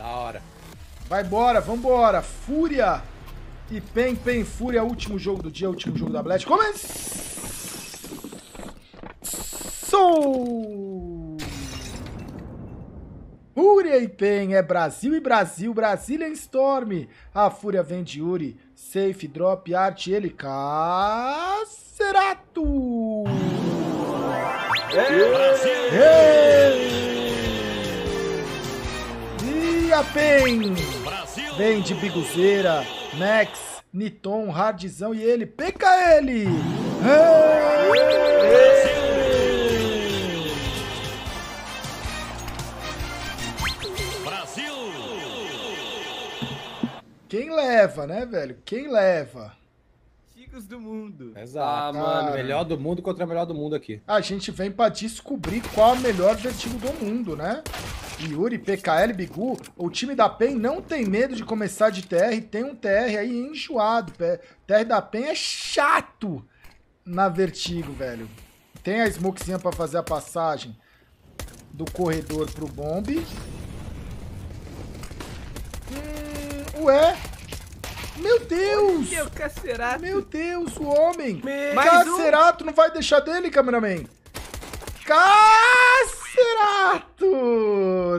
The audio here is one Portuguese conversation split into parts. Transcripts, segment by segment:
Da hora. Vai embora, vambora. Fúria e Pen, Pen, Fúria. Último jogo do dia, último jogo da Blast. Começou! Fúria e Pen é Brasil e Brasil. Brasília em Storm. A Fúria vem de yuurih. Safe, drop, arte, ele. Kscerato! E a Pen vem de Biguzera, Max, Niton, Hardzão e ele, PKL! Brasil! Quem leva, né, velho? Quem leva? Do mundo. Exato. Ah, mano, melhor do mundo contra a melhor do mundo aqui. A gente vem pra descobrir qual é o melhor vertigo do mundo, né? Yuurih, PKL, Bigu, o time da Pen não tem medo de começar de TR, tem um TR aí enjoado. TR da Pen é chato na vertigo, velho. Tem a smokezinha pra fazer a passagem do corredor pro bombe. Ué? Meu Deus! Meu Deus, o homem! Kscerato não vai deixar dele, cameraman! Kscerato!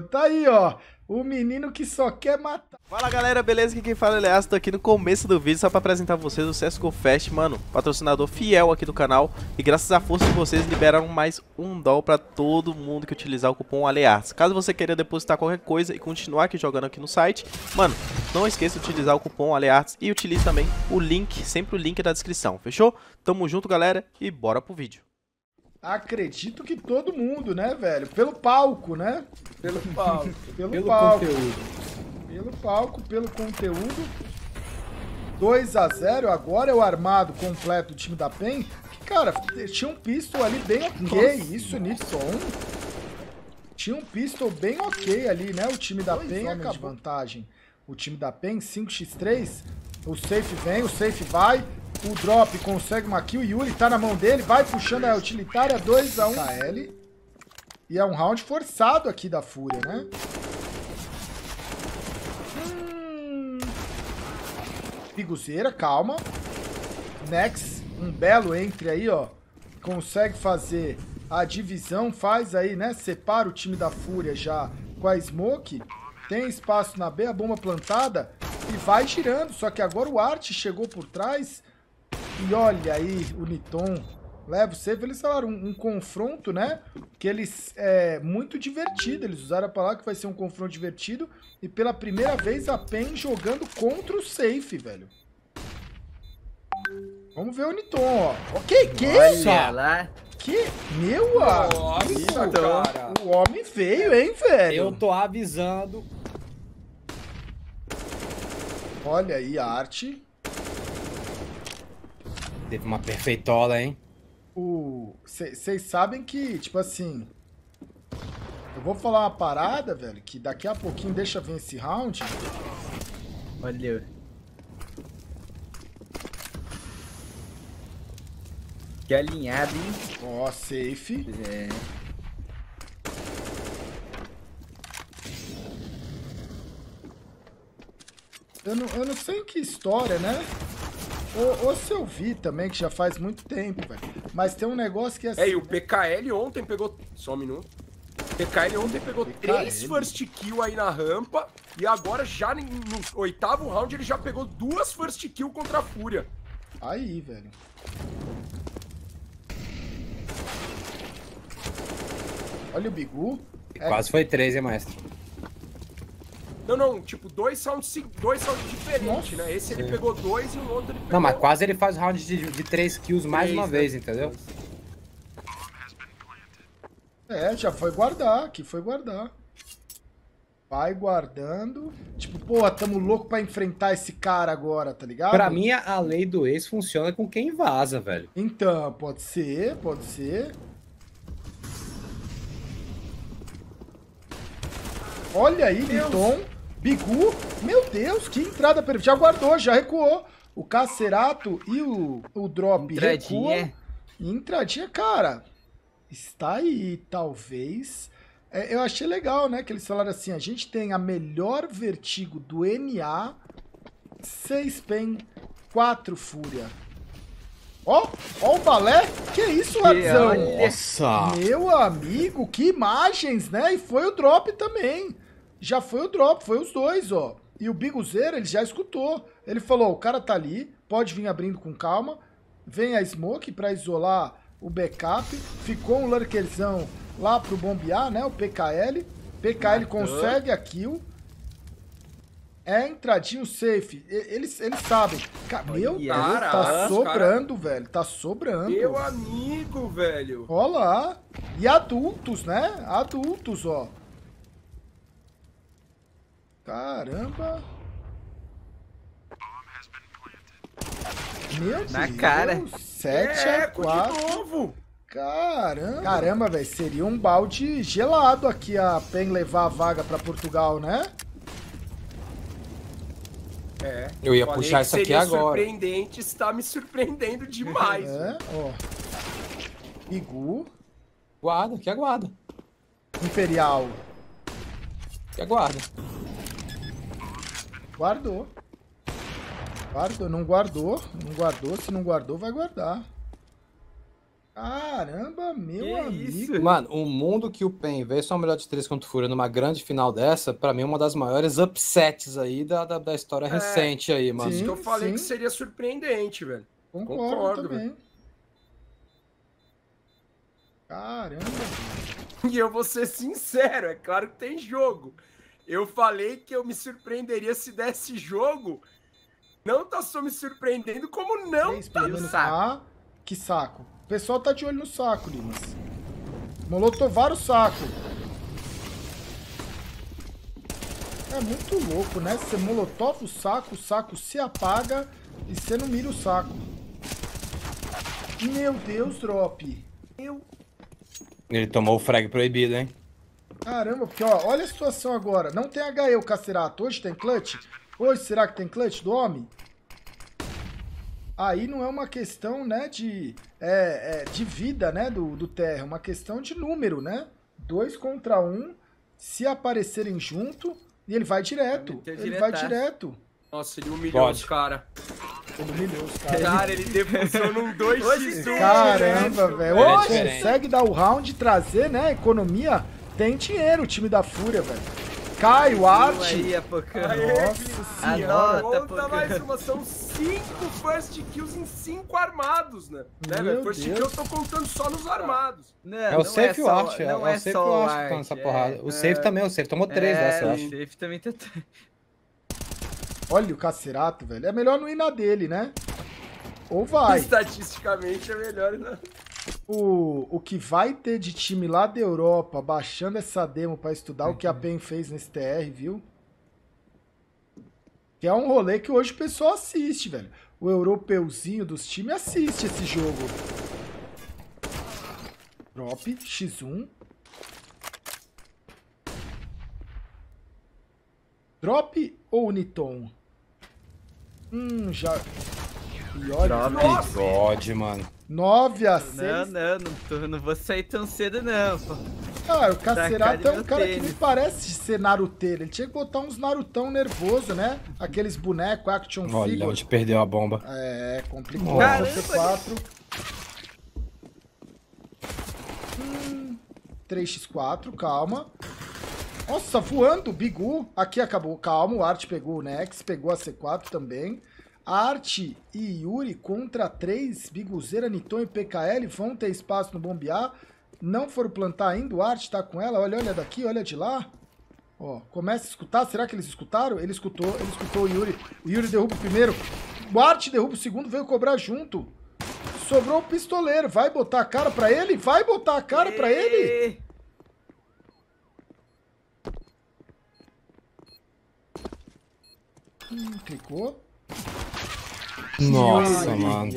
Tá aí, ó. O menino que só quer matar. Fala, galera, beleza? Aqui quem fala é Alearts. Tô aqui no começo do vídeo só pra apresentar pra vocês o CSGO Fest, mano. Patrocinador fiel aqui do canal. E graças à força de vocês, liberaram mais $1 pra todo mundo que utilizar o cupom Alearts. Caso você queira depositar qualquer coisa e continuar aqui jogando aqui no site, mano, não esqueça de utilizar o cupom Alearts e utilize também o link, sempre o link da descrição, fechou? Tamo junto, galera, e bora pro vídeo. Acredito que todo mundo, né, velho? Pelo palco, né? Pelo palco. Pelo palco. Conteúdo. Pelo palco, pelo conteúdo. 2 a 0. Agora é o armado completo do time da Pen. Que, cara, tinha um pistol ali bem ok. Nossa, isso, Niton. Tinha um pistol bem ok ali, né? O time da Pen acabou de vantagem. O time da Pen, 5x3. O safe vem, o safe vai. O drop consegue uma kill, o yuurih tá na mão dele, vai puxando a utilitária, 2 a 1. KL. E é um round forçado aqui da Fúria, né? Biguzera, calma. Nex, um belo entre aí, ó. Consegue fazer a divisão, faz aí, né? Separa o time da Fúria já com a smoke. Tem espaço na B, a bomba plantada e vai girando. Só que agora o Art chegou por trás. E olha aí o Niton, leva o save, eles falaram um confronto, né, que eles, muito divertido, eles usaram a palavra que vai ser um confronto divertido, e pela primeira vez a Pen jogando contra o safe, velho. Vamos ver o Niton, ó. Ok, que isso? Que? Meu, nossa, cara. O homem veio, hein, velho? Eu tô avisando. Olha aí a arte. Teve uma perfeitola, hein? Vocês sabem que, tipo assim, eu vou falar uma parada, velho, que daqui a pouquinho deixa vir esse round. Olha. Que alinhado, hein? Ó, safe. É. Eu não sei em que história, né? Ou se eu vi também, que já faz muito tempo, velho. Mas tem um negócio que é assim, e o PKL, né? Ontem pegou... Só um minuto. PKL ontem pegou 3 first kill aí na rampa. E agora já no 8º round ele já pegou 2 first kill contra a Fúria. Aí, velho. Olha o Bigu. Quase foi 3, hein, maestro? Não, tipo, 2 rounds diferentes, né? Esse ele pegou 2 e o outro ele pegou... Não, mas quase ele faz round de 3 kills mais uma vez, entendeu? É, já foi guardar, que foi guardar. Vai guardando. Tipo, porra, tamo louco pra enfrentar esse cara agora, tá ligado? Pra mim, a lei do ex funciona com quem vaza, velho. Então, pode ser, pode ser. Olha aí, Niton, Bigu, meu Deus, que entrada perfeita, já guardou, já recuou, o Kscerato e o drop recuam, entradinha, cara, está aí, talvez É, eu achei legal, né, que eles falaram assim, a gente tem a melhor Vertigo do NA, 6 Pen, 4 Fúria. Ó, ó o balé, que isso, Hardzão? Nossa! Meu amigo, que imagens, né? E foi o drop também. Já foi o drop, foi os dois, ó. E o biguzera, ele já escutou. Ele falou, o cara tá ali, pode vir abrindo com calma. Vem a smoke pra isolar o backup. Ficou um lurkerzão lá pro bombear, né? O PKL. PKL consegue a kill. É entradinho safe. Eles sabem. Meu Deus, tá sobrando, velho. Tá sobrando. Meu amigo, velho. Olha lá. E adultos, né? Adultos, ó. Caramba. Meu Deus. Na cara. 7 a 4. De novo. Caramba. Caramba, velho. Seria um balde gelado aqui a Pen levar a vaga pra Portugal, né? É, eu ia puxar isso aqui agora. Surpreendente, está me surpreendendo demais. É, ó. Igu. Guarda, que aguarda. Imperial. Que aguarda. Guardou. Guardou, não guardou. Não guardou, se não guardou, vai guardar. Caramba, meu que amigo. Isso? Mano, o mundo que o Pen veio só o melhor de 3 contra o Fúria numa grande final dessa, pra mim é uma das maiores upsets aí da história recente aí, mano. Sim, eu falei que seria surpreendente, velho. Concordo também. Velho. Caramba. E eu vou ser sincero, é claro que tem jogo. Eu falei que eu me surpreenderia se desse jogo. Não tá só me surpreendendo, como não tá dando. Ah, que saco. O pessoal tá de olho no saco, Limas. Molotovaram o saco. É muito louco, né? Você molotova o saco se apaga e você não mira o saco. Meu Deus, drop. Ele tomou o frag proibido, hein? Caramba, porque ó, olha a situação agora. Não tem HE o Kscerato. Hoje tem clutch? Hoje será que tem clutch do homem? Aí não é uma questão, né, de vida, né, do Terra. É uma questão de número, né? 2 contra 1, se aparecerem junto, e ele vai direto. Ele vai direto. Nossa, ele humilhou os caras. Ele humilhou os caras. Cara, ele depositou num 2x1. Caramba, velho. Hoje consegue dar o round e trazer, né, economia. Tem dinheiro o time da Fúria, velho. Cai o Art. Aí, nossa senhora. Conta mais uma, são 5 first kills em 5 armados, né? First kill eu tô contando só nos armados. Não, é o safe e o Art, é o safe e o Art que tá nessa porrada. O safe também, o safe tomou 3 dessa, eu acho. O safe também tá... Olha o Kscerato, velho. É melhor não ir na dele, né? Ou vai. Estatisticamente é melhor ir na... O que vai ter de time lá da Europa baixando essa demo pra estudar o que a Pen fez nesse TR, viu? Que é um rolê que hoje o pessoal assiste, velho. O europeuzinho dos times assiste esse jogo. Drop, x1. Drop ou Niton? Já... God, mano. 9 a 6. Não vou sair tão cedo, não. Pô. Cara, o Kscerato é um cara que me parece ser naruteiro. Ele tinha que botar uns narutão nervoso, né? Aqueles bonecos, action figure. Olha, onde perdeu a bomba. É, complicado. C4. 3x4, calma. Nossa, voando, Bigu. Aqui acabou, calma. O Art pegou o Nex, pegou a C4 também. Arte e yuurih contra 3, biguzera, Niton e PKL vão ter espaço no bombear. Não foram plantar ainda, o Arte tá com ela. Olha, olha daqui, olha de lá. Ó, começa a escutar. Será que eles escutaram? Ele escutou o yuurih. O yuurih derruba o primeiro. O Arte derruba o segundo, veio cobrar junto. Sobrou o pistoleiro. Vai botar a cara pra ele? Vai botar a cara pra ele? Clicou. Nossa, mano.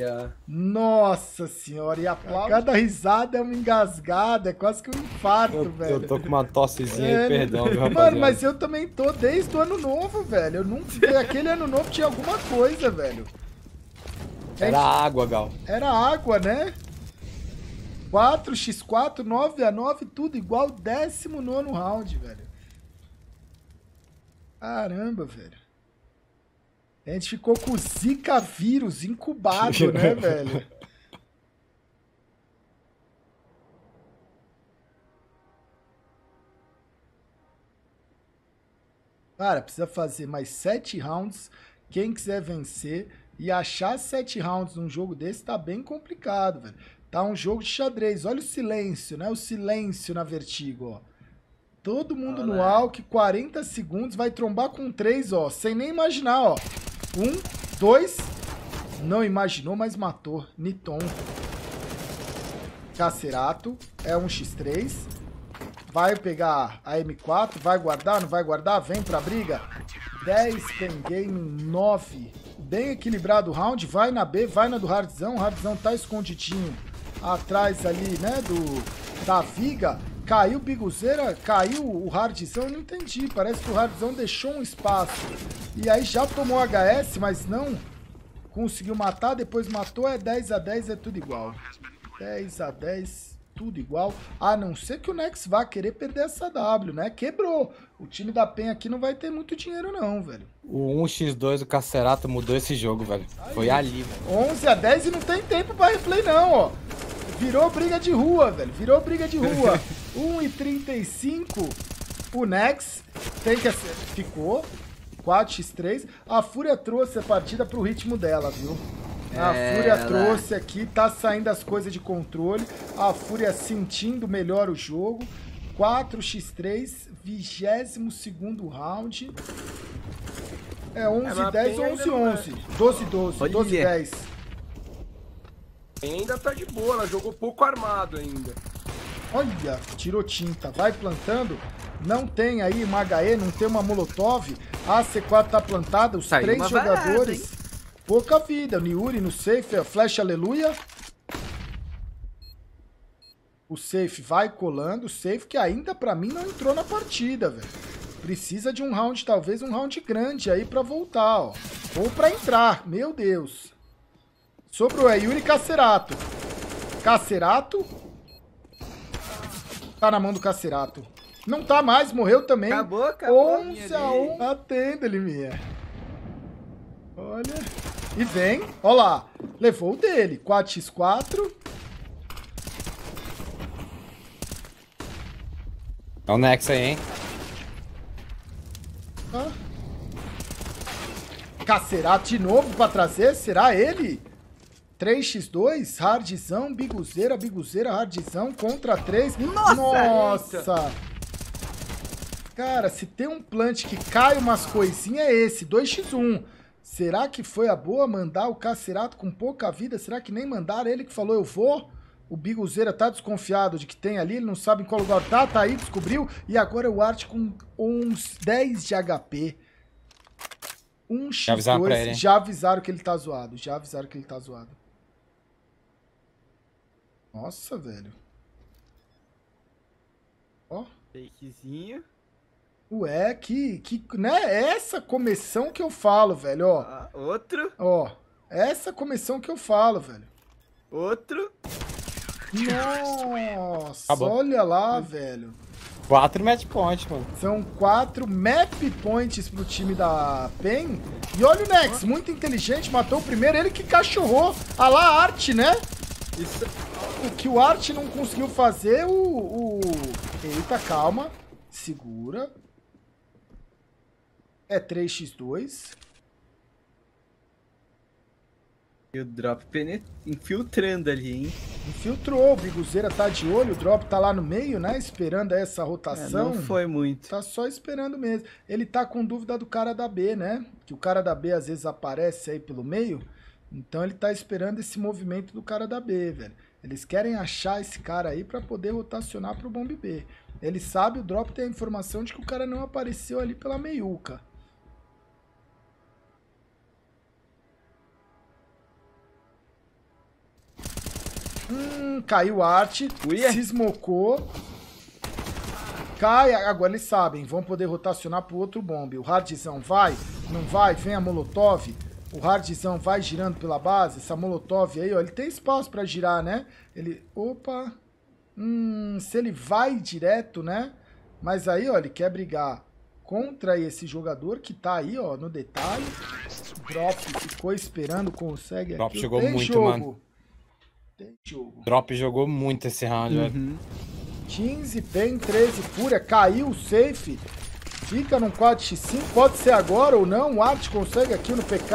Nossa senhora, e aplaude. Cada risada é uma engasgada, é quase que um infarto, velho. Eu tô com uma tossezinha aí, perdão, meu rapaziada. Mano, mas eu também tô desde o ano novo, velho. Eu nunca... Aquele ano novo tinha alguma coisa, velho. Era água, Gal. Era água, né? 4x4, 9x9, tudo igual, 19º round, velho. Caramba, velho. A gente ficou com o Zika vírus incubado, né, velho? Cara, precisa fazer mais 7 rounds. Quem quiser vencer e achar 7 rounds num jogo desse tá bem complicado, velho. Tá um jogo de xadrez. Olha o silêncio, né? O silêncio na Vertigo, ó. Todo mundo no AUC, 40 segundos, vai trombar com 3, ó. Sem nem imaginar, ó. 1, 2. Não imaginou, mas matou. Niton. Kscerato. É 1x3. Vai pegar a M4, vai guardar, não vai guardar? Vem pra briga. 10, Pen Game, 9. Bem equilibrado o round, vai na B, vai na do Hardzão. O Hardzão tá escondidinho atrás ali, né, da viga. Caiu o biguzera, caiu o Hardzão, eu não entendi. Parece que o Hardzão deixou um espaço. E aí já tomou HS, mas não conseguiu matar, depois matou. É 10x10, é tudo igual. 10x10... tudo igual, a não ser que o Nex vá querer perder essa W, né? Quebrou. O time da Pen aqui não vai ter muito dinheiro não, velho. O 1x2 do Kscerato mudou esse jogo, velho. Aí, foi ali, velho. 11x10 e não tem tempo pra replay não, ó. Virou briga de rua, velho. Virou briga de rua. 1h35, o Nex tem que acertar. Ficou 4x3. A Fúria trouxe a partida pro ritmo dela, viu? A Fúria trouxe aqui, tá saindo as coisas de controle. A Fúria sentindo melhor o jogo. 4x3, 22º round. É 11x10, 11x11. 12x12, 12x10. Ainda tá de boa, ela jogou pouco armado ainda. Olha, tirou tinta, vai plantando. Não tem aí uma HE, não tem uma Molotov. A C4 tá plantada, os 3 jogadores... Barata, pouca vida, o yuurih no safe, flash aleluia. O safe vai colando, o safe que ainda pra mim não entrou na partida, velho. Precisa de um round, talvez um round grande aí pra voltar, ó. Ou pra entrar, meu Deus. Sobrou, é yuurih Kscerato. Kscerato. Tá na mão do Kscerato. Não tá mais, morreu também. Acabou, acabou. 11x1, atenda ele, minha. Olha, e vem, ó lá, levou o dele, 4x4. É o Nex aí, hein? Ah. Kscerato de novo pra trazer, será ele? 3x2, Hardzão, biguzera, biguzera, Hardzão, contra 3. Nossa! Nossa! Cara, se tem um plant que cai umas coisinhas, é esse, 2x1. Será que foi a boa mandar o Kscerato com pouca vida? Será que nem mandaram ele que falou eu vou? O biguzera tá desconfiado de que tem ali, ele não sabe em qual lugar tá, tá aí, descobriu. E agora o Art com uns 10 de HP. 1x2, já avisaram que ele tá zoado, já avisaram que ele tá zoado. Nossa, velho. Ó. Fakezinho. Ué, né? Essa começão que eu falo, velho, ó. Ah, outro. Ó, essa começão que eu falo, velho. Outro. Nossa, acabou. Olha lá, velho. 4 match points, mano. São 4 map points pro time da Pen. E olha o Nex, muito inteligente, matou o primeiro, ele que cachorrou. Ah lá, a Art, né? Isso. O que o Art não conseguiu fazer, Eita, calma. Segura. É 3x2. E o drop infiltrando ali, hein? Infiltrou, o biguzera tá de olho, o drop tá lá no meio, né? Esperando essa rotação. É, não foi muito. Tá só esperando mesmo. Ele tá com dúvida do cara da B, né? Que o cara da B às vezes aparece aí pelo meio. Então ele tá esperando esse movimento do cara da B, velho. Eles querem achar esse cara aí pra poder rotacionar pro bomb B. Ele sabe, o drop tem a informação de que o cara não apareceu ali pela meiuca. Caiu a arte, se esmocou. Cai, agora eles sabem, vão poder rotacionar pro outro bombe. O Hardzão vai, não vai, vem a Molotov. O Hardzão vai girando pela base, essa Molotov aí, ó, ele tem espaço pra girar, né? Ele, opa... Se ele vai direto, né? Mas aí, ó, ele quer brigar contra esse jogador que tá aí, ó, no detalhe. Drop ficou esperando, consegue Drop aqui. Jogou Tem muito, jogo. Mano. Tem jogo. Drop jogou muito esse round, velho. 15, Pen, 13, Fúria. Caiu o safe. Fica num 4x5. Pode ser agora ou não. O Art consegue aqui no PK.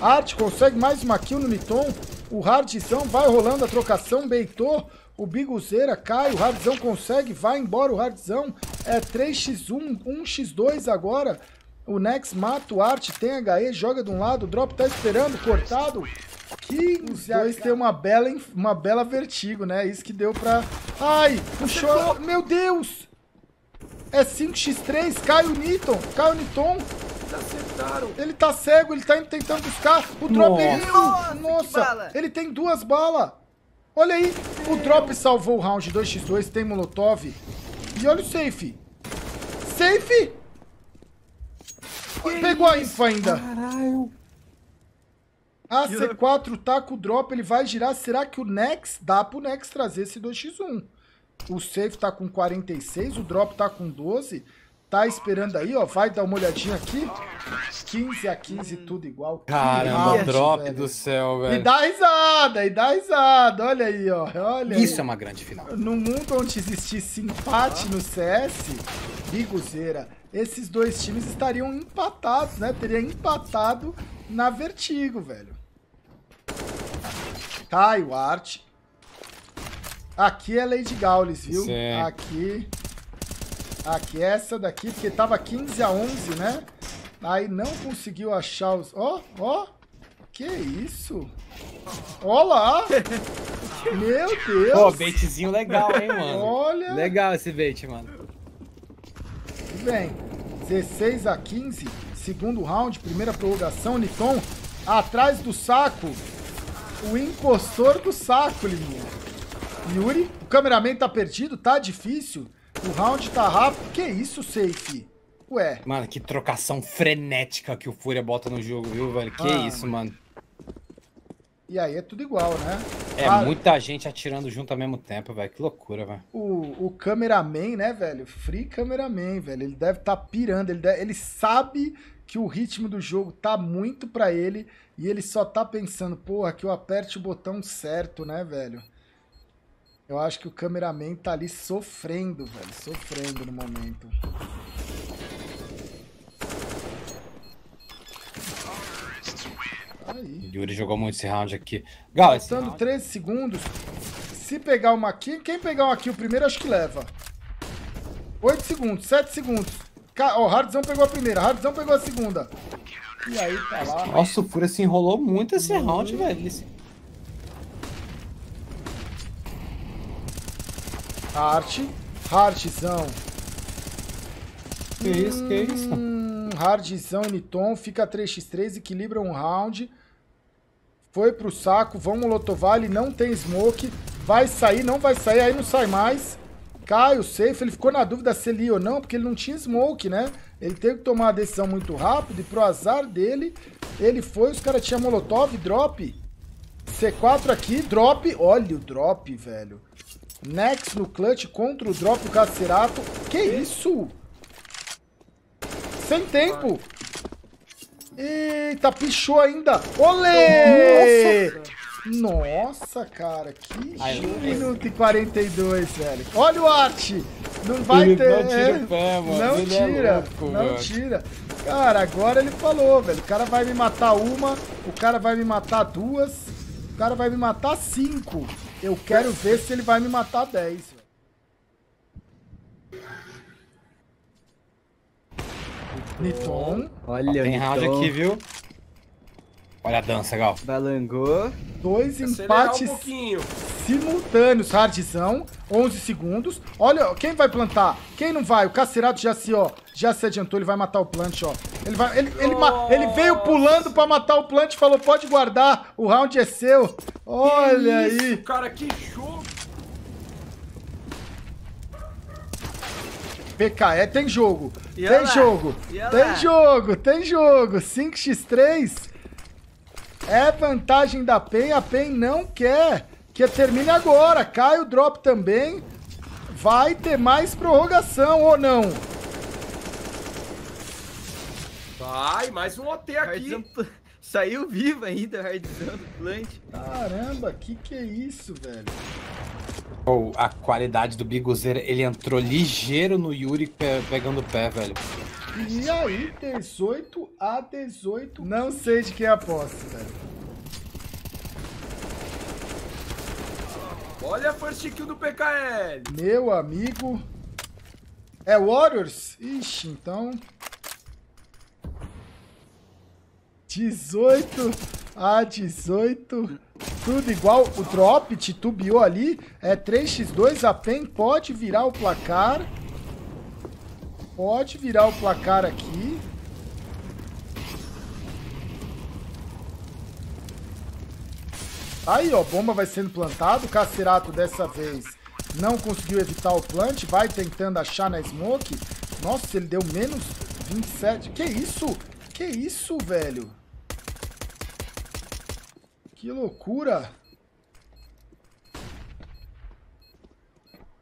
Art consegue mais uma kill no Niton. O Hardzão vai rolando a trocação, beitou, o biguzera cai, o Hardzão consegue, vai embora o Hardzão, é 3x1, 1x2 agora, o Nex mata o Art, tem HE, joga de um lado, o Drop tá esperando, cortado, 15, os dois tem uma bela vertigo, né, isso que deu pra... Ai, puxou, meu Deus, é 5x3, cai o Niton, acertaram. Ele tá cego, ele tá indo tentando buscar. O Drop é ele. Nossa, ele tem duas balas. Olha aí. O Drop salvou o round 2x2, tem Molotov. E olha o safe. Safe? Pegou a info ainda. Caralho. A C4 tá com o Drop, ele vai girar. Será que o Nex? Dá pro Nex trazer esse 2x1. O safe tá com 46, o Drop tá com 12. Tá esperando aí, ó. Vai dar uma olhadinha aqui. 15x15, tudo igual. Caramba, arte, Drop velho. Do céu, velho. E dá risada. Olha aí, ó. Olha Isso aí. É uma grande final. No mundo onde existisse empate no CS, biguzera, esses dois times estariam empatados, né? Teria empatado na Vertigo, velho. Cai o Art. Aqui é Lady Gaules, viu? Sim. Aqui, essa daqui, porque tava 15x11, né? Aí não conseguiu achar os... Ó! Que isso? Ó lá! Meu Deus! Pô, baitzinho legal, hein, mano? Olha! Legal esse bait, mano. Tudo bem. 16x15, segundo round, primeira prorrogação, Niton atrás do saco. O impostor do saco, Liminha. Yuurih, o cameraman tá perdido, tá difícil. O round tá rápido. Que isso, safe? Ué. Mano, que trocação frenética que o Fúria bota no jogo, viu, velho? Que isso, mano. E aí é tudo igual, né? É muita gente atirando junto ao mesmo tempo, velho. Que loucura, velho. O cameraman, né, velho? Free cameraman, velho. Ele deve tá pirando. Ele sabe que o ritmo do jogo tá muito pra ele e ele só tá pensando, porra, que eu aperte o botão certo, né, velho? Eu acho que o cameraman tá ali sofrendo, velho. Sofrendo no momento. Aí. Yuurih jogou muito esse round aqui. Galera, faltando 13 segundos. Se pegar uma kill, quem pegar uma kill primeiro, acho que leva. 8 segundos, 7 segundos. Ó, Hardzão pegou a primeira, Hardzão pegou a segunda. E aí, tá lá. Nossa, o Fúria se enrolou muito esse round, velho. Hardzão. Que isso? Hardzão e Niton, fica 3x3, equilibra um round. Foi pro saco, vão molotovar, ele não tem smoke. Vai sair, não vai sair, aí não sai mais. Cai o safe, ele ficou na dúvida se ele ia ou não, porque ele não tinha smoke, né? Ele teve que tomar a decisão muito rápido e pro azar dele, ele foi, os caras tinham molotov, drop. C4 aqui, drop, olha o drop, velho. Nex no clutch contra o drop do Kscerato. Que isso? Sem tempo. Eita, pichou ainda. Olê! Nossa, cara. Que minuto e 42, velho. Olha o Art. Não vai ter... Não tira o pé, mano. Não tira. Cara, agora ele falou, velho. O cara vai me matar uma. O cara vai me matar duas. O cara vai me matar cinco. Eu quero ver se ele vai me matar 10. Niton. Olha, tem round aqui, viu? Olha a dança, Gal. Balangou. Dois empates simultâneos. Hardzão, 11 segundos. Olha, quem vai plantar? Quem não vai? O Kscerato já se adiantou. Ele vai matar o plant, ó. Ele veio pulando pra matar o plant e falou, pode guardar, o round é seu. Olha isso, aí. Cara, que show. PKL, tem jogo. Tem jogo. 5x3. É vantagem da Pen. A Pen não quer que termine agora. Cai o drop também. Vai ter mais prorrogação ou não? Vai, mais um OT aqui. Hardzão saiu vivo ainda, Hardzão do plant. Caramba, que é isso, velho? Oh, a qualidade do biguzera, ele entrou ligeiro no yuurih pegando o pé, velho. E aí, 18 a 18. Não sei de quem é a posse, velho. Olha a first kill do PKL. Meu amigo. É Warriors? Ixi, então... 18 a 18. Tudo igual. O drop titubeou ali. É 3x2. A Pen pode virar o placar. Pode virar o placar aqui. Aí, ó. Bomba vai sendo plantada. O Kscerato dessa vez não conseguiu evitar o plant. Vai tentando achar na smoke. Nossa, ele deu menos 27. Que isso? Que isso, velho? Que loucura!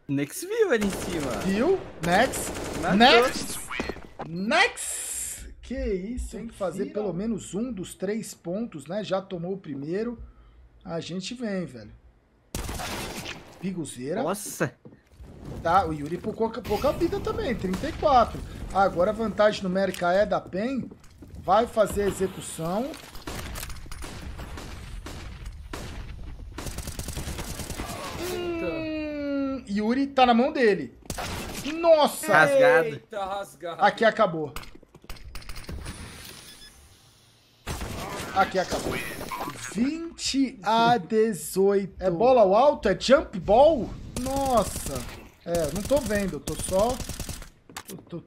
Nex viu ali em cima. Viu? Nex. Nex. Nex. Que isso? Tem que fazer pelo menos um dos 3 pontos, né? Já tomou o primeiro. A gente vem, velho. Biguzera. Nossa. Tá, o yuurih por pouca vida também. 34. Agora a vantagem numérica é da Pen. Vai fazer a execução. yuurih tá na mão dele. Nossa! Rasgado. Eita, rasgado. Aqui acabou. Aqui acabou. 20 a 18. É bola ao alto? É jump ball? Nossa. É, não tô vendo. Eu tô só...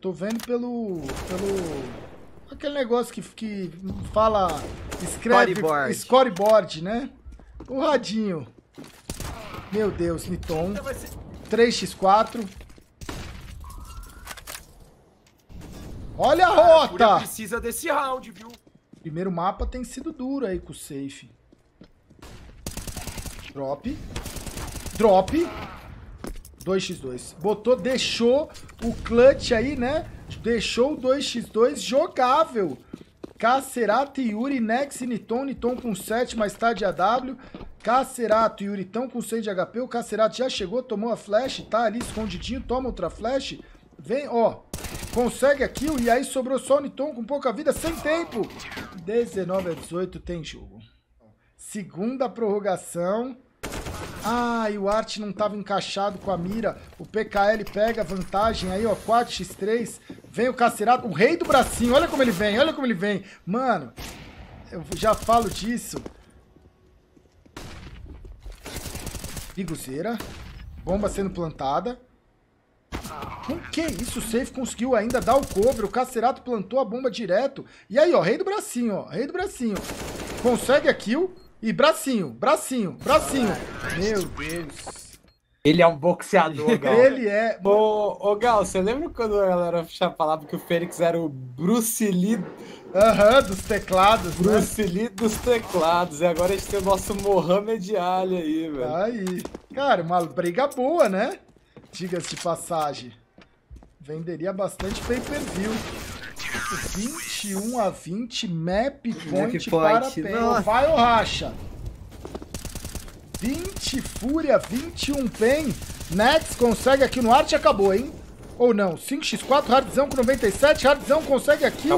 Tô vendo pelo... Aquele negócio que fala... Escreve... Scoreboard. Scoreboard, né? O radinho. Meu Deus, Niton. 3x4. Olha a rota! A Fúria precisa desse round, viu? Primeiro mapa tem sido duro aí com o safe. Drop. Drop. 2x2. Botou, deixou o clutch aí, né? Deixou o 2x2 jogável. Kscerato, yuurih, Nex e Niton. Niton com 7, mais tarde AW. Kscerato e yuurih estão com 6 de HP. O Kscerato já chegou, tomou a flash, tá ali escondidinho, toma outra flash. Vem, ó, consegue a kill e aí sobrou só o Niton com pouca vida, sem tempo. 19 a 18 tem jogo. Segunda prorrogação. Ah, e o Art não estava encaixado com a mira. O PKL pega a vantagem aí, ó, 4x3. Vem o Kscerato, o rei do bracinho. Olha como ele vem, olha como ele vem. Mano, eu já falo disso. Biguzera. Bomba sendo plantada. O que é isso? O safe conseguiu ainda dar o cover. O Kscerato plantou a bomba direto. E aí, ó, rei do bracinho, ó. Rei do bracinho. Consegue a kill. E bracinho, bracinho, bracinho. Meu Deus. Ele é um boxeador, Gal. Ele é. Ô, Gal, você lembra quando a galera falava que o Fênix era o Bruce Lee? Aham, dos teclados, Bruce Lee dos teclados. E agora a gente tem o nosso Mohamed Ali aí, velho. Aí. Cara, uma briga boa, né? Diga-se de passagem. Venderia bastante pay-per-view. 21 a 20, map point para Pen. Vai ou racha? 20 Fúria, 21 Pen. Nex consegue aqui no Art, acabou, hein? Ou não, 5x4, Hardzão com 97, Hardzão consegue aqui.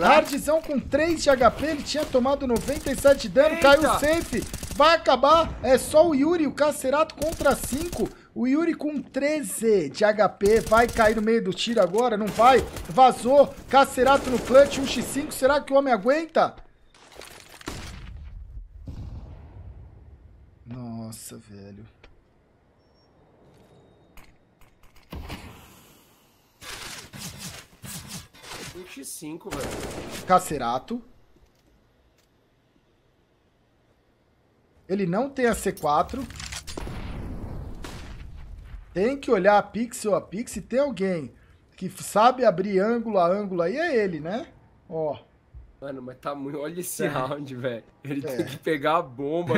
Hardzão com 3 de HP, ele tinha tomado 97 de dano, caiu safe. Vai acabar, é só o yuurih, o Kscerato contra 5. O yuurih com 13 de HP, vai cair no meio do tiro agora, não vai? Vazou, Kscerato no clutch, 1x5, será que o homem aguenta? Nossa, velho. X5, velho. Kscerato. Ele não tem a C4. Tem que olhar pixel a pixel. Se tem alguém que sabe abrir ângulo a ângulo aí, é ele, né? Ó. Mano, mas tá muito... Olha esse round, velho. Ele tem que pegar a bomba.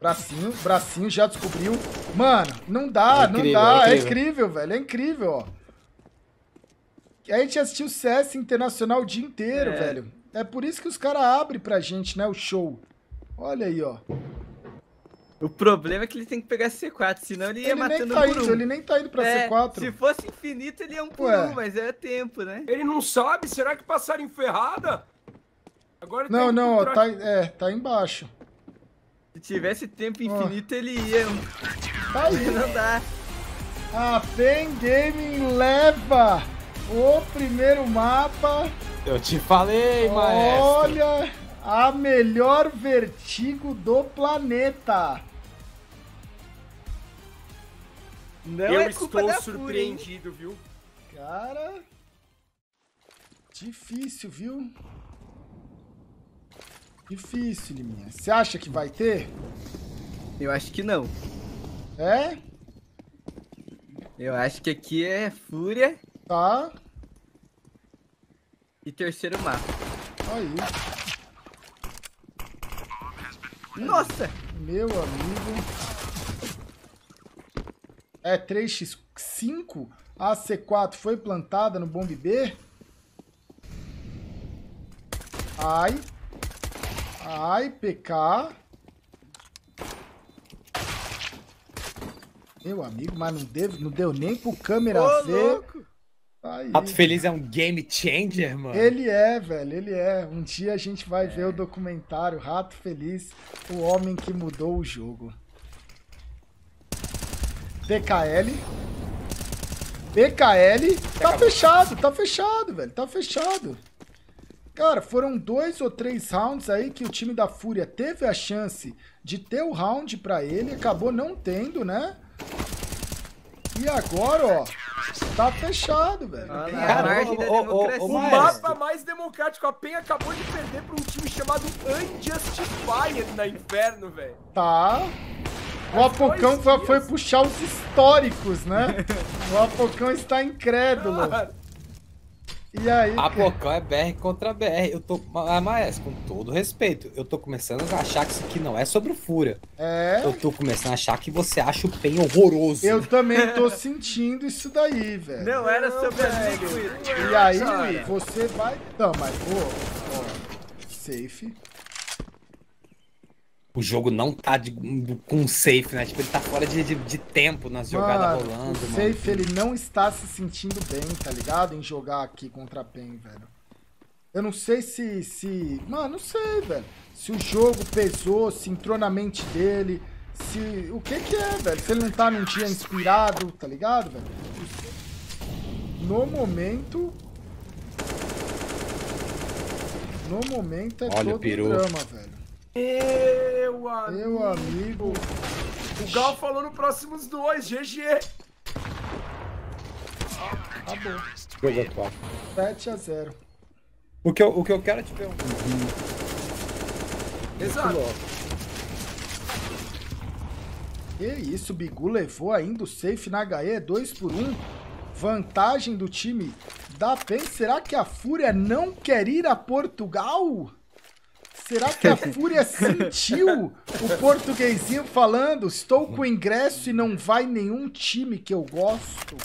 Bracinho, bracinho, já descobriu. Mano, não dá, não dá. É incrível, velho. É incrível, ó. A gente assistiu o CS Internacional o dia inteiro, velho. É por isso que os caras abrem pra gente, né, o show. Olha aí, ó. O problema é que ele tem que pegar C4, senão ele ia matando um por um. Ele nem tá indo pra C4. Se fosse infinito, ele ia um por um, mas é tempo, né? Ele não sabe? Será que passaram em ferrada? Agora não, não, ó, tá, tá embaixo. Se tivesse tempo infinito, ele ia. Tá aí. Não dá. A Pen Gaming leva o primeiro mapa. Eu te falei, maestro. Olha, a melhor Vertigo do planeta. Não é culpa da Fúria. Eu estou surpreendido, viu? Cara, difícil, viu? Difícil, Liminha. Você acha que vai ter? Eu acho que não. É? Eu acho que aqui é Fúria. Tá. E terceiro mapa. Aí. Nossa! Meu amigo. É 3x5? A C4 foi plantada no bomb B? Ai. Ai, PK. Meu amigo, mas não deu nem pro câmera ver. Rato Feliz é um game changer, mano. Ele é, velho, ele é. Um dia a gente vai ver o documentário Rato Feliz, o homem que mudou o jogo. PKL. PKL. Tá fechado, velho. Tá fechado. Cara, foram 2 ou 3 rounds aí que o time da Fúria teve a chance de ter o round pra ele. Acabou não tendo, né? E agora, ó, tá fechado, velho. Ah, cara, o mapa mais democrático. A Pen acabou de perder pra um time chamado Unjustified na Inferno, velho. Tá. O Apocão foi puxar os históricos, né? O Apocão está incrédulo. E aí, Apocão é BR contra BR. Eu tô, Maestro, com todo respeito, eu tô começando a achar que isso aqui não é sobre o Fúria. É? Eu tô começando a achar que você acha o Pen horroroso. Eu também tô sentindo isso daí, velho. Não era sobre a Liquid. E aí, cara, você vai... Não, mas safe. O jogo não tá com safe, né? Tipo, ele tá fora de tempo nas jogadas rolando, mano. Safe, ele não está se sentindo bem, tá ligado? Em jogar aqui contra a Pen, velho. Eu não sei se... Mano, não sei, velho. Se o jogo pesou, se entrou na mente dele, se... O que é, velho? Se ele não tá num dia inspirado, tá ligado, velho? No momento... é todo drama, velho. Meu amigo. O Gal falou no próximos 2, GG. Acabou. 7x0. O que eu quero é te ver um. Exato. Que isso, o Bigu levou ainda o safe na HE, 2x1. Vantagem do time da Pen. Será que a Fúria não quer ir a Portugal? Será que a Fúria sentiu o portuguesinho falando estou com ingresso e não vai nenhum time que eu gosto?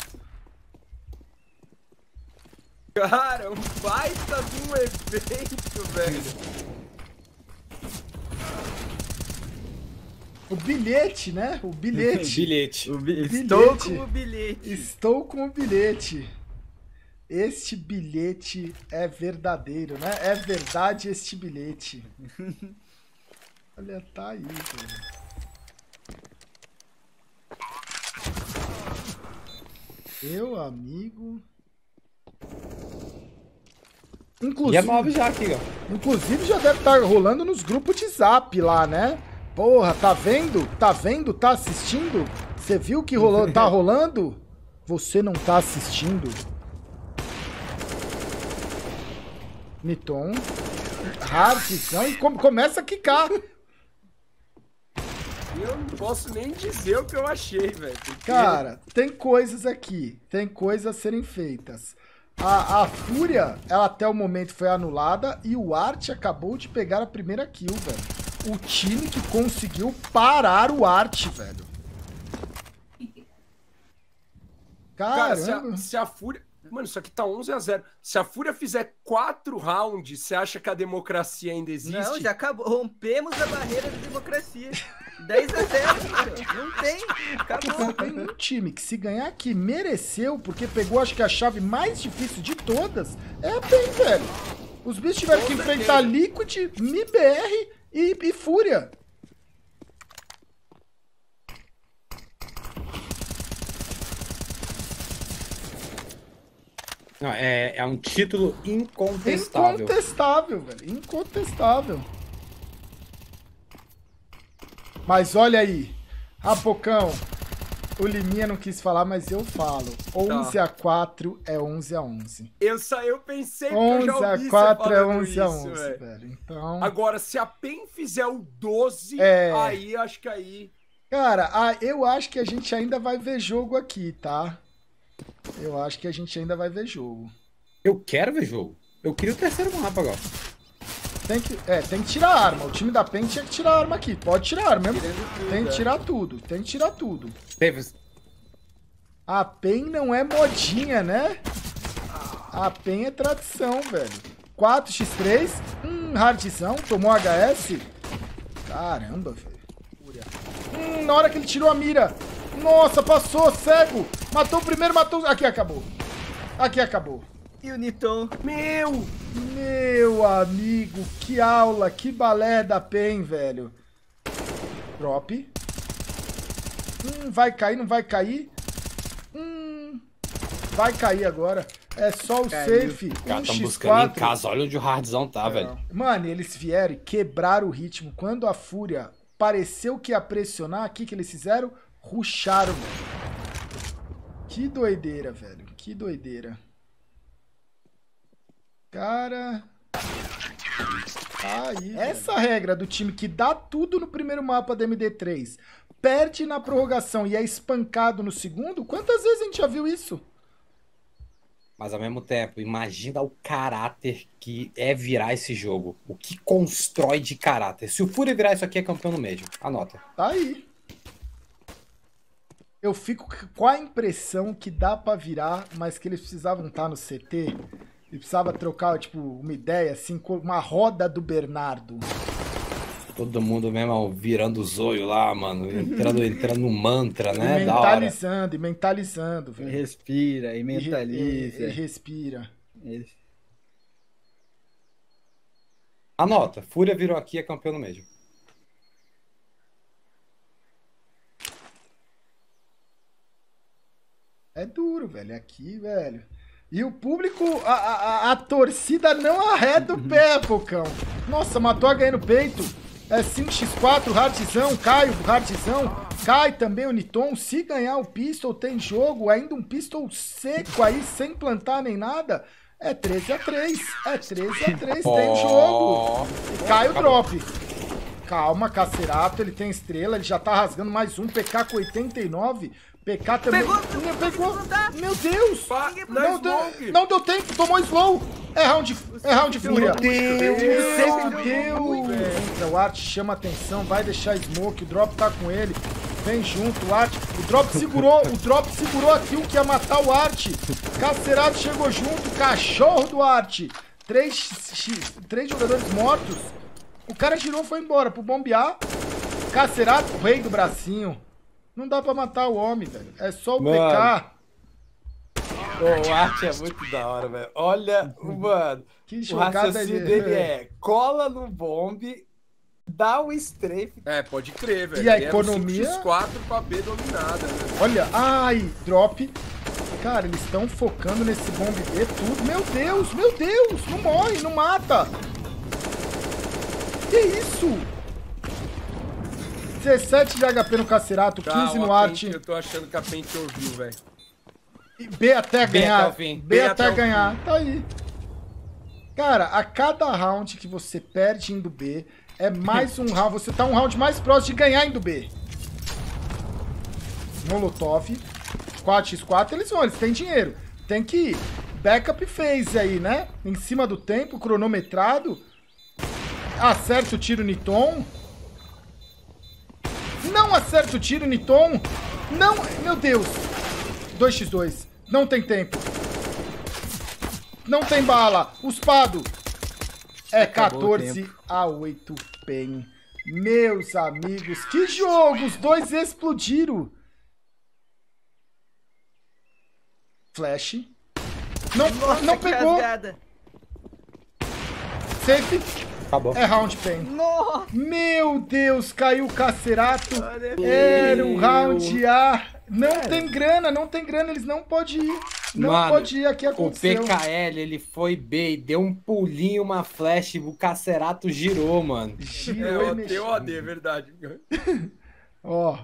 Cara, um baita de um evento, velho. O bilhete, né? O bilhete. Bilhete. Estou com o bilhete. Estou com o bilhete. Este bilhete é verdadeiro, né? É verdade este bilhete. Olha, tá aí, velho. Meu amigo. Inclusive, e é 9 já aqui, ó. Inclusive já deve estar rolando nos grupos de zap lá, né? Porra, tá vendo? Tá vendo? Tá assistindo? Você viu que rolou? Tá rolando? Você não tá assistindo. Niton. Hardzão. E começa a quicar. Eu não posso nem dizer o que eu achei, velho. Porque... Cara, tem coisas aqui. Tem coisas a serem feitas. A Fúria, ela até o momento foi anulada. E o Art acabou de pegar a primeira kill, velho. o time que conseguiu parar o Art, velho. Cara, se a Fúria... Mano, isso aqui tá 11-0. Se a Fúria fizer 4 rounds, você acha que a democracia ainda existe? Não, já acabou. Rompemos a barreira da democracia. 10-0. Não tem. Acabou. Tem um time que, se ganhar aqui, mereceu, porque pegou, acho que a chave mais difícil de todas, é a Pen, velho. Os bichos tiveram que enfrentar Liquid, MIBR e Fúria. Não, é um título incontestável. Incontestável, velho. Incontestável. Mas olha aí. Rapocão, o Liminha não quis falar, mas eu falo. 11-4 é 11-11. Eu pensei que eu já ouvi você falando isso, velho. 11-4 é 11-11, velho. Então... Agora, se a PEN fizer o 12, aí acho que aí... Cara, eu acho que a gente ainda vai ver jogo aqui, tá? Eu acho que a gente ainda vai ver jogo. Eu quero ver jogo. Eu queria o 3º mapa agora. Tem que tirar a arma. O time da PEN tinha que tirar a arma aqui. Pode tirar a arma mesmo. Tem que tirar tudo. Tem que tirar tudo. A PEN não é modinha, né? A PEN é tradição, velho. 4x3. Hardzão. Tomou HS. Caramba, velho. Na hora que ele tirou a mira. Nossa, passou, cego. Matou o primeiro, matou... Aqui acabou. Aqui acabou. E o Niton? Meu amigo, que aula, que balé da PEN, velho. Drop. Vai cair, não vai cair? Vai cair agora. É só o safe. Os caras estão buscando em casa. Olha onde o Hardzão tá, velho. Mano, eles vieram e quebraram o ritmo. Quando a Fúria pareceu que ia pressionar, o que que eles fizeram? Ruxaram, mano. Que doideira, velho. Que doideira. Cara... Aí, essa regra do time que dá tudo no primeiro mapa da MD3, perde na prorrogação e é espancado no segundo, quantas vezes a gente já viu isso? Mas ao mesmo tempo, imagina o caráter que é virar esse jogo. O que constrói de caráter. Se o Fúria virar isso aqui, é campeão no Major. Anota. Tá aí. Eu fico com a impressão que dá pra virar, mas que eles precisavam estar no CT e precisava trocar, tipo, uma ideia, assim, uma roda do Bernardo. Todo mundo mesmo virando o zoio lá, mano, entrando no mantra, né? E mentalizando, velho. E respira, e mentaliza. E respira. Anota, Fúria virou aqui, é campeão no Major. É duro, velho. Aqui, velho. E o público, a torcida não arreda o pé, Pocão. Nossa, matou a ganha no peito. É 5x4, Hardzão, cai o Hardzão. Cai também o Niton. Se ganhar o pistol, tem jogo. Ainda um pistol seco aí, sem plantar nem nada. É 13-3. É 13-3, tem jogo. Cai o drop. Calma, Kscerato, ele tem estrela, ele já tá rasgando mais um, PK com 89. PK também. Pegou. Meu Deus! Não deu tempo, tomou slow! É round de Fúria. Meu Deus! O Art chama atenção, vai deixar smoke, o drop tá com ele. Vem junto, o Art. O drop segurou aqui o que ia matar o Art. Kscerato chegou junto, cachorro do Art. 3 jogadores mortos. O cara girou e foi embora pro bombear. Kscerato, o rei do bracinho. Não dá pra matar o homem, velho. É só o PK. O Art é muito da hora, velho. Olha, mano. Que jogada, o raciocínio dele é cola no bombe, dá o strafe. É, pode crer, velho. E a economia? 4 pra B dominada, velho. Olha, ai, drop. Cara, eles estão focando nesse bombe B tudo. Meu Deus. Não morre, não mata. Que isso? 17 de HP no Kscerato, 15 no Art. Eu tô achando que a Pen te ouviu, velho. B até ganhar. B até ganhar. Tá aí. Cara, a cada round que você perde indo B, é mais um round. Você tá um round mais próximo de ganhar indo B. Molotov. 4x4, eles têm dinheiro. Tem que ir. Backup phase aí, né? Em cima do tempo, cronometrado. Acerta o tiro Niton. Não acerta o tiro, Niton. Não... Meu Deus. 2x2. Não tem tempo. Não tem bala. Uspado. É 14x8 Pen. Meus amigos, que jogo! Os dois explodiram. Flash. Não, nossa, não pegou. Rasgada. Safe. Acabou. É round Pen. Nossa. Meu Deus, caiu o Kscerato. Era o round A. Não tem grana, não tem grana. Eles não podem ir. Não pode ir, aqui aconteceu. O PKL, ele foi B e deu um pulinho, uma flash, o Kscerato girou, mano. Girou e deu AD, é verdade. Ó.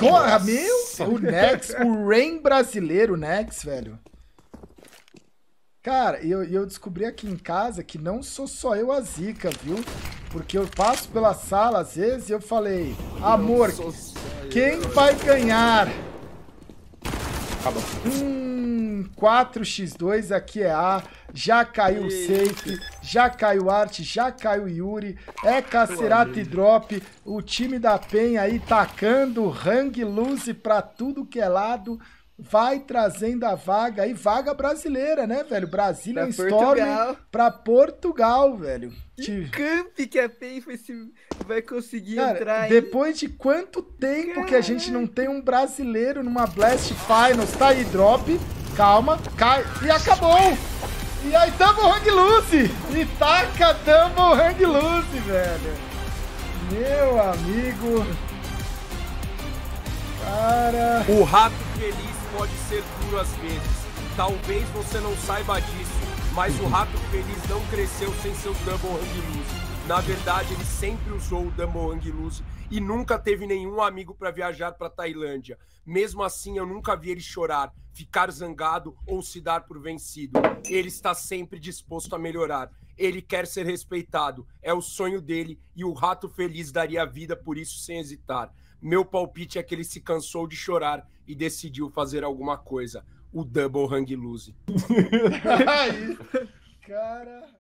Porra, meu! O Nex, o Rain brasileiro, Nex, velho. Cara, eu descobri aqui em casa que não sou só eu a zica, viu? Porque eu passo pela sala, às vezes, e eu falei, amor, quem vai ganhar? 4x2, aqui é A, já caiu o Safe, já caiu o Art, já caiu o yuurih, é Kscerato e Drop, o time da Pen aí tacando, Anguiluz pra tudo que é lado, vai trazendo a vaga aí, vaga brasileira, né, velho? Brazilian Storm pra Portugal, velho. Que camp que a Pen vai conseguir, cara, entrar, hein? Depois de quanto tempo, caramba, que a gente não tem um brasileiro numa Blast Finals. Tá aí, Drop. Calma. Cai. E acabou. E aí, Dumbo Anguiluz. E taca Dumbo Anguiluz, velho. Meu amigo. Cara... O Rato Feliz pode ser duro às vezes. Talvez você não saiba disso, mas o Rato Feliz não cresceu sem seu Dumbo Anguiluz. Na verdade, ele sempre usou o Dumbo Anguiluz e nunca teve nenhum amigo para viajar para Tailândia. Mesmo assim, eu nunca vi ele chorar, ficar zangado ou se dar por vencido. Ele está sempre disposto a melhorar. Ele quer ser respeitado. É o sonho dele e o Rato Feliz daria a vida por isso sem hesitar. Meu palpite é que ele se cansou de chorar e decidiu fazer alguma coisa. O Dumbo Anguiluz. Cara...